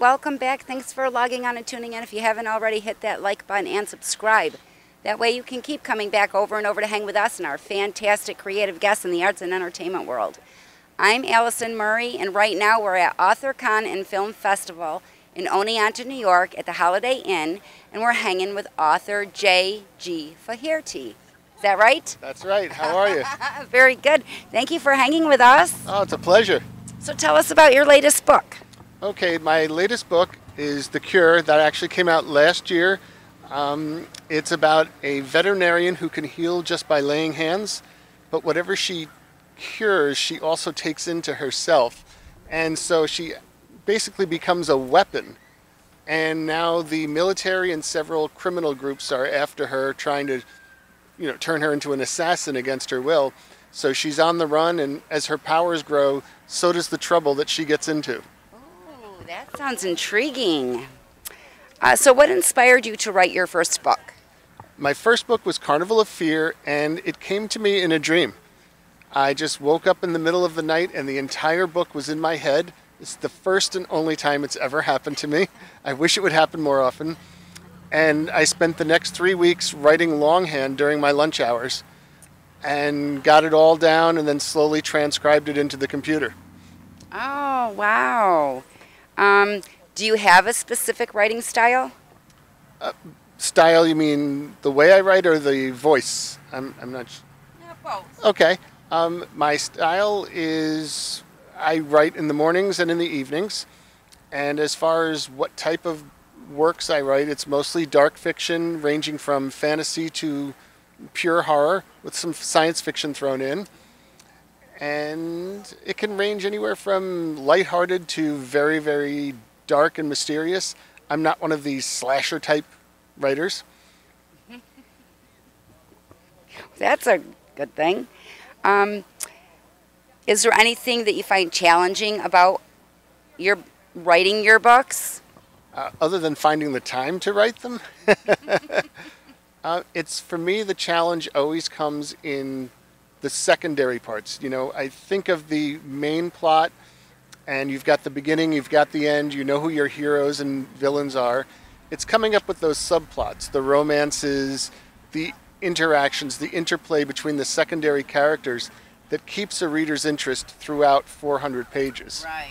Welcome back. Thanks for logging on and tuning in. If you haven't already, hit that like button and subscribe. That way you can keep coming back over and over to hang with us and our fantastic creative guests in the arts and entertainment world. I'm Allison Murray, and right now we're at AuthorCon and Film Festival in Oneonta, New York at the Holiday Inn, and we're hanging with author J.G. Faherty. Is that right? That's right. How are you? Very good. Thank you for hanging with us. Oh, it's a pleasure. So tell us about your latest book. Okay, my latest book is The Cure, that actually came out last year. It's about a veterinarian who can heal just by laying hands, but whatever she cures, she also takes into herself. And so she basically becomes a weapon. And now the military and several criminal groups are after her, trying to, you know, turn her into an assassin against her will. So she's on the run, and as her powers grow, so does the trouble that she gets into. That sounds intriguing. So what inspired you to write your first book? My first book was Carnival of Fear, and it came to me in a dream. I just woke up in the middle of the night and the entire book was in my head. It's the first and only time it's ever happened to me. I wish it would happen more often. And I spent the next 3 weeks writing longhand during my lunch hours and got it all down and then slowly transcribed it into the computer. Oh, wow. Do you have a specific writing style? Style, you mean the way I write or the voice? I'm not sure. No, both. Okay. My style is I write in the mornings and in the evenings. And as far as what type of works I write, it's mostly dark fiction, ranging from fantasy to pure horror, with some science fiction thrown in. And it can range anywhere from lighthearted to very, very dark and mysterious. I'm not one of these slasher type writers. That's a good thing. Is there anything that you find challenging about your writing your books? Other than finding the time to write them? It's, for me, the challenge always comes in the secondary parts. You know, I think of the main plot, and you've got the beginning, you've got the end, you know who your heroes and villains are. It's coming up with those subplots, the romances, the interactions, the interplay between the secondary characters that keeps a reader's interest throughout 400 pages. Right,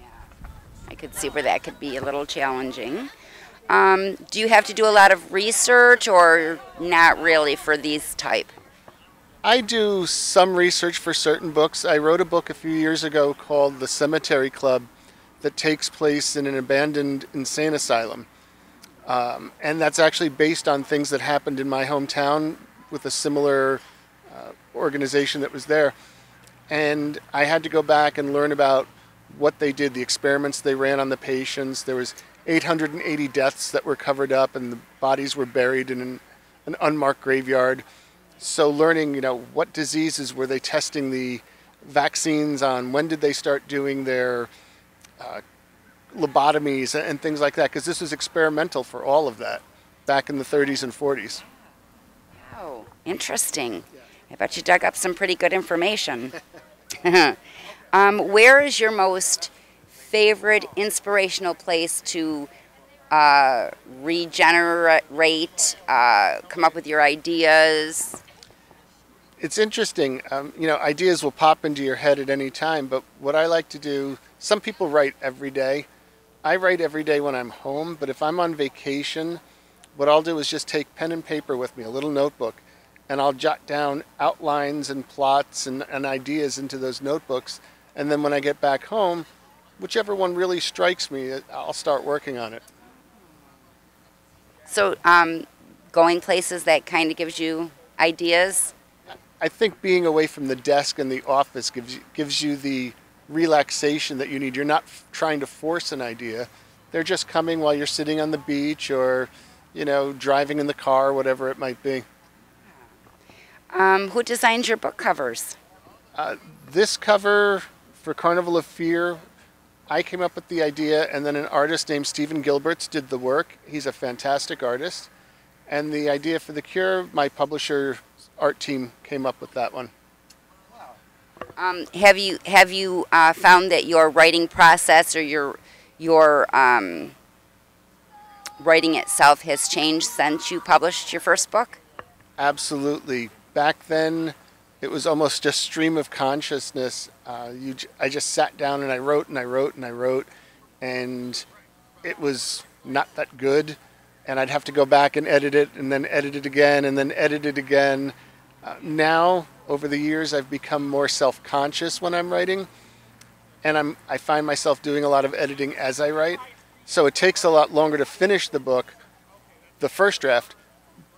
yeah. I could see where that could be a little challenging. Do you have to do a lot of research, or not really for these type? I do some research for certain books. I wrote a book a few years ago called The Cemetery Club that takes place in an abandoned insane asylum. And that's actually based on things that happened in my hometown with a similar organization that was there. And I had to go back and learn about what they did, the experiments they ran on the patients. There was 880 deaths that were covered up, and the bodies were buried in an unmarked graveyard. So learning, you know, what diseases were they testing the vaccines on? When did they start doing their lobotomies and things like that? Because this was experimental for all of that back in the 30s and 40s. Oh, interesting. I bet you dug up some pretty good information. Where is your most favorite inspirational place to regenerate, come up with your ideas? It's interesting. You know, ideas will pop into your head at any time, but what I like to do, some people write every day. I write every day when I'm home, but if I'm on vacation, what I'll do is just take pen and paper with me, a little notebook, and I'll jot down outlines and plots and ideas into those notebooks. And then when I get back home, whichever one really strikes me, I'll start working on it. So going places, that kind of gives you ideas? I think being away from the desk and the office gives you the relaxation that you need. You're not trying to force an idea. They're just coming while you're sitting on the beach or you know, driving in the car, whatever it might be. Who designed your book covers? This cover for Carnival of Fear, I came up with the idea, and then an artist named Stephen Gilberts did the work. He's a fantastic artist. And the idea for The Cure, my publisher art team came up with that one. Have you found that your writing process or your writing itself has changed since you published your first book? Absolutely. Back then, it was almost just stream of consciousness. I just sat down and I wrote and I wrote and I wrote, and it was not that good. And I'd have to go back and edit it, and then edit it again, and then edit it again. Now, over the years, I've become more self-conscious when I'm writing, and I find myself doing a lot of editing as I write. So it takes a lot longer to finish the book, the first draft,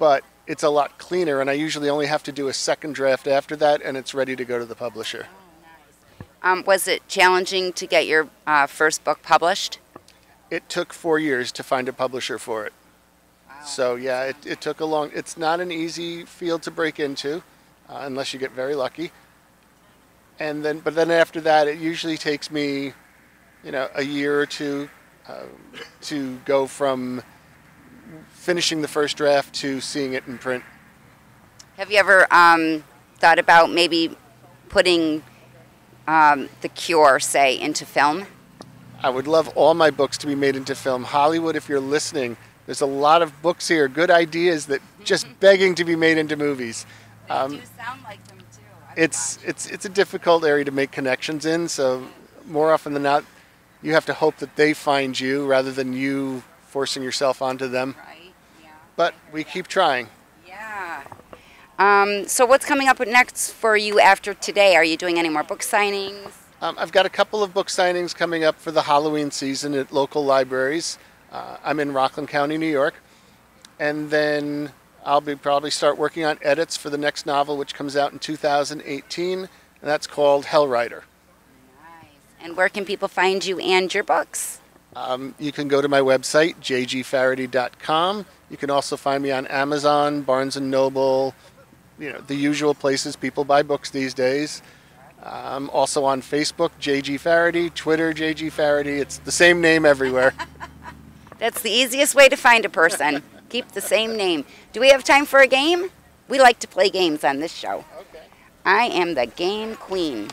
but it's a lot cleaner, and I usually only have to do a second draft after that, and it's ready to go to the publisher. Was it challenging to get your first book published? It took 4 years to find a publisher for it. Wow. So yeah, it took a long, it's not an easy field to break into, unless you get very lucky. And then, but then after that, it usually takes me, you know, a year or two to go from finishing the first draft to seeing it in print. Have you ever thought about maybe putting The Cure, say, into film? I would love all my books to be made into film. Hollywood, if you're listening, there's a lot of books here, good ideas that just begging to be made into movies. They do sound like them, too. It's a difficult area to make connections in, so more often than not, you have to hope that they find you rather than you forcing yourself onto them. Right, yeah. But we keep trying. Yeah. So what's coming up next for you after today? Are you doing any more book signings? I've got a couple of book signings coming up for the Halloween season at local libraries. I'm in Rockland County, New York. And then I'll be probably start working on edits for the next novel, which comes out in 2018, and that's called Hell Rider. Nice. And where can people find you and your books? You can go to my website, jgfaherty.com. You can also find me on Amazon, Barnes & Noble, you know, the usual places people buy books these days. I'm also on Facebook, J.G. Faherty, Twitter, J.G. Faherty. It's the same name everywhere. That's the easiest way to find a person. Keep the same name. Do we have time for a game? We like to play games on this show. Okay. I am the game queen.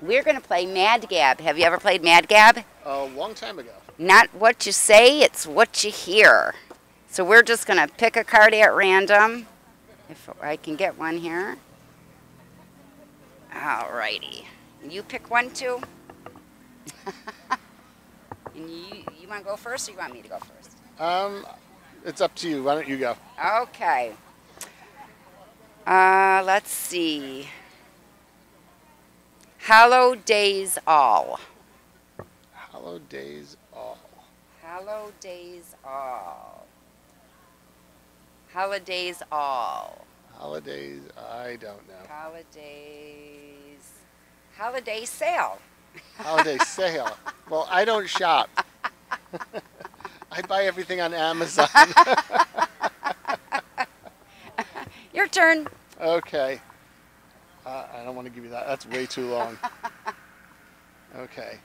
We're going to play Mad Gab. Have you ever played Mad Gab? A long time ago. Not what you say, it's what you hear. So we're just going to pick a card at random, if I can get one here. Alrighty. You pick one, too? And you want to go first or you want me to go first? It's up to you. Why don't you go? Okay. Let's see. Hollow Days All. Hollow Days All. Hollow Days All. Holidays All. Holidays, I don't know. Holidays. Holiday sale. Holiday sale. Well, I don't shop. I buy everything on Amazon. Your turn. Okay. I don't want to give you that. That's way too long. Okay.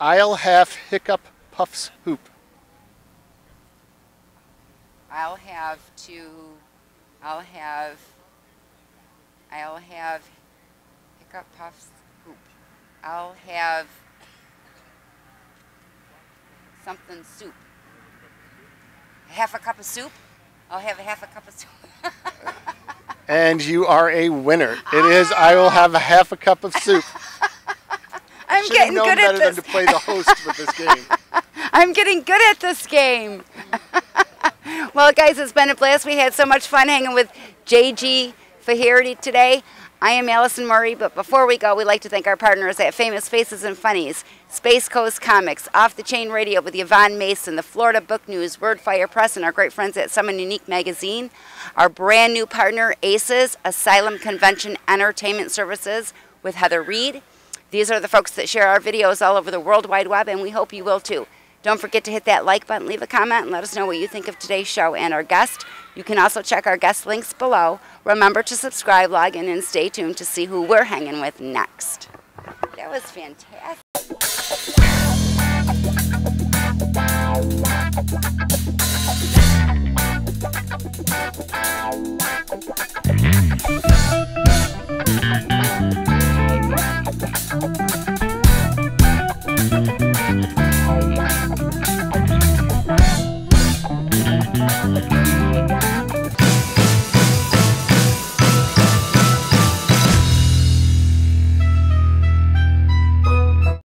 I'll have hiccup puffs hoop. I'll have hiccup puffs hoop. I'll have something soup. Half a cup of soup? I'll have a half a cup of soup. And you are a winner. It is I will have a half a cup of soup. I'm getting good at this. Should have known better than to play the host with this game. I'm getting good at this game. Well, guys, it's been a blast. We had so much fun hanging with J.G. Faherty today. I am Allison Murray, but before we go, we'd like to thank our partners at Famous Faces and Funnies, Space Coast Comics, Off the Chain Radio with Yvonne Mason, the Florida Book News, Wordfire Press, and our great friends at Summit Unique Magazine, our brand new partner, ACES, Asylum Convention Entertainment Services with Heather Reed. These are the folks that share our videos all over the World Wide Web, and we hope you will too. Don't forget to hit that like button, leave a comment, and let us know what you think of today's show and our guest. You can also check our guest links below. Remember to subscribe, log in, and stay tuned to see who we're hanging with next. That was fantastic.